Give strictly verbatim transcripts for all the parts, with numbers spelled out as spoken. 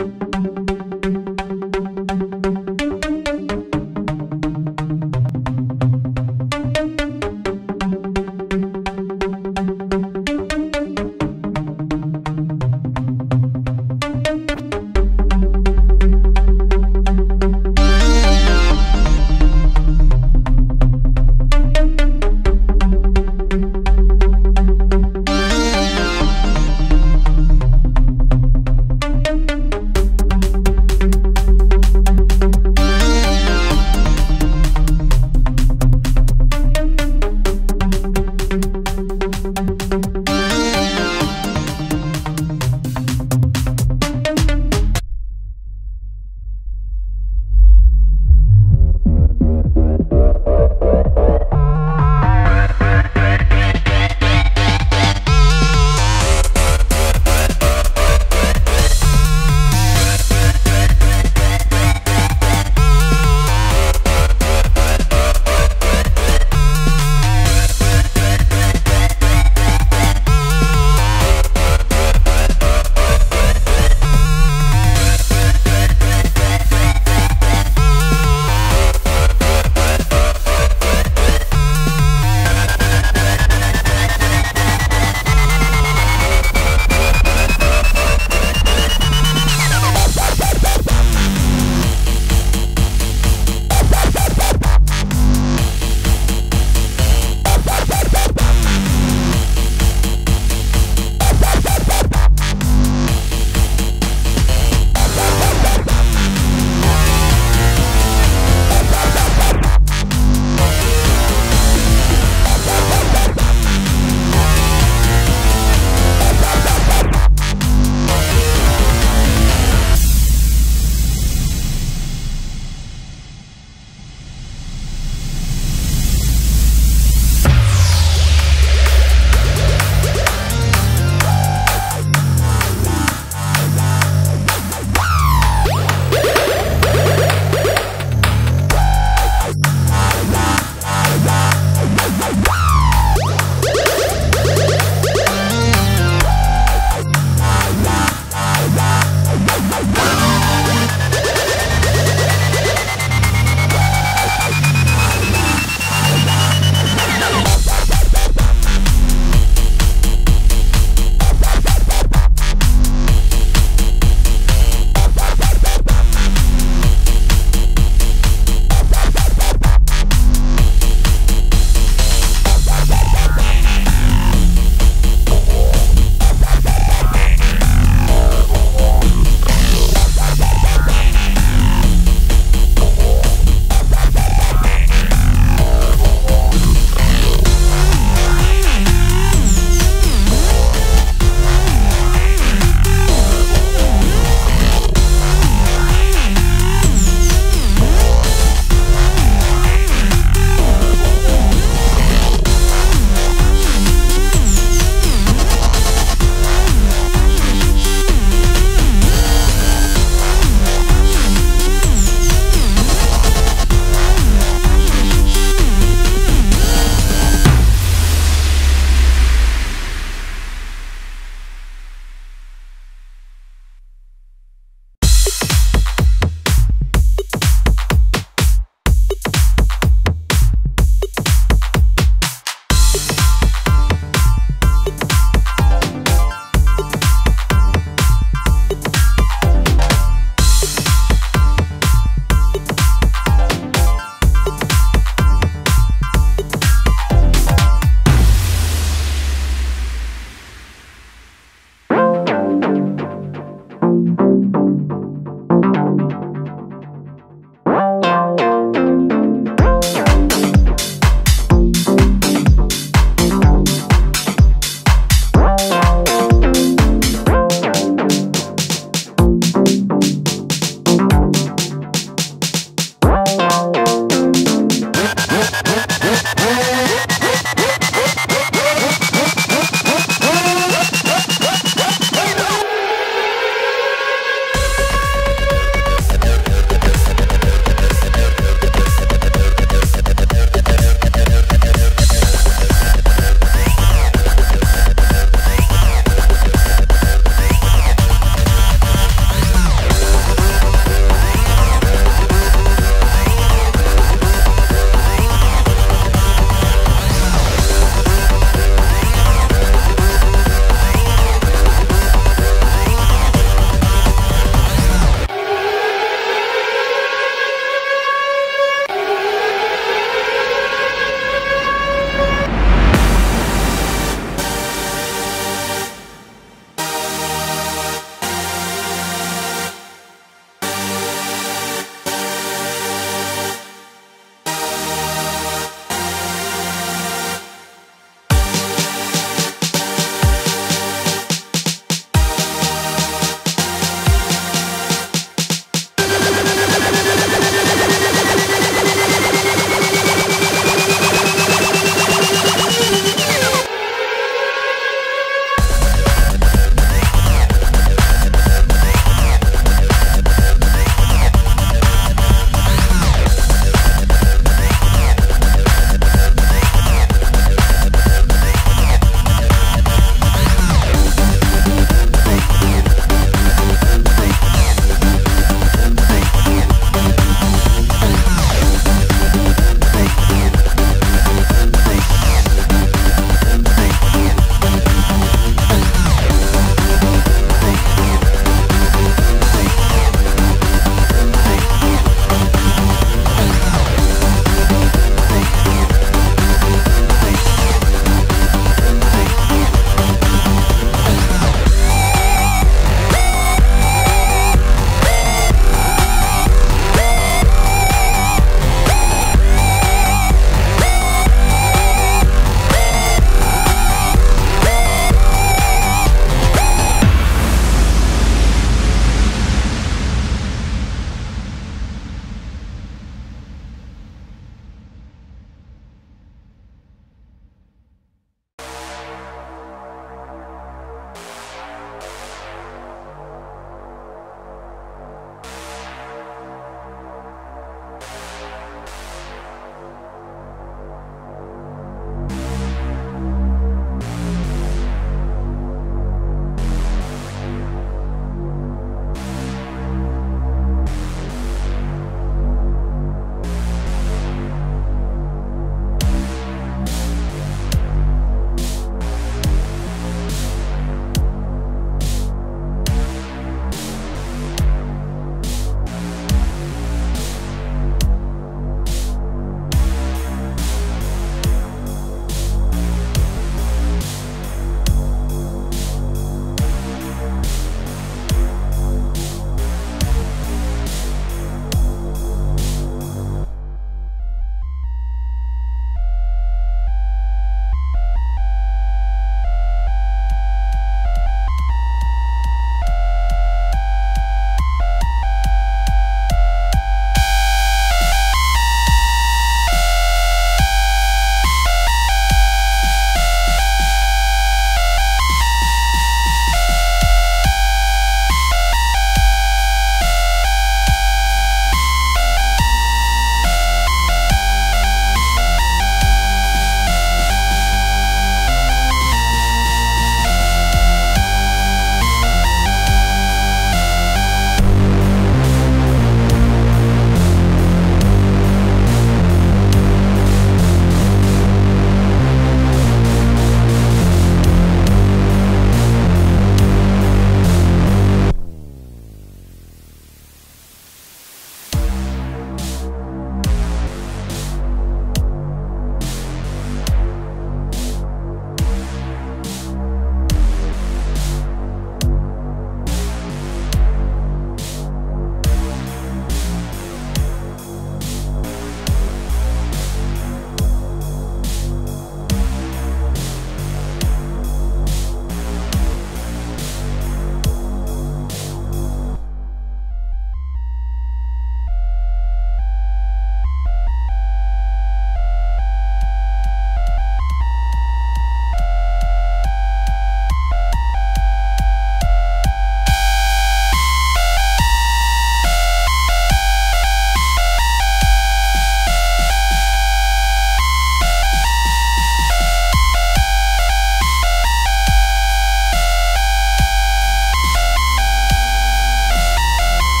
You.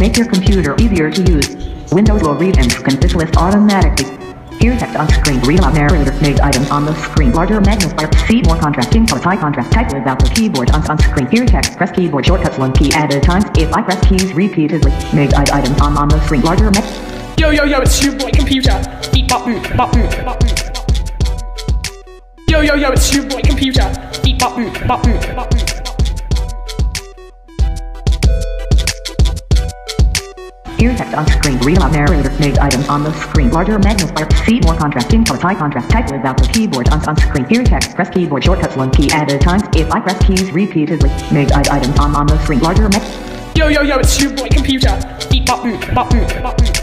Make your computer easier to use. Windows will read and scan this list automatically. Here's text on screen. Read aloud narrator. Make items on the screen larger. Magnify. See more contrast. Info. Type contrast. Type without the keyboard on on screen. Here text. Press keyboard shortcuts one key at a time. If I press keys repeatedly, make items on on the screen larger. Yo yo yo, it's your boy computer. Beat bop boot. Bop boot. Bop boot. Yo yo yo, it's your boy computer. Beat bop boot. Bop boot. Bop boot. Here's text on screen. Read aloud narrator. Make items on the screen larger. Magnify. See more contrast. Info. Type contrast. Type without the keyboard on on screen. Here text. Press keyboard shortcuts one key at a time. If I press keys repeatedly, make items on on the screen larger. Yo yo yo, it's your boy computer. Beat bop boot. Bop boot. Bop boot.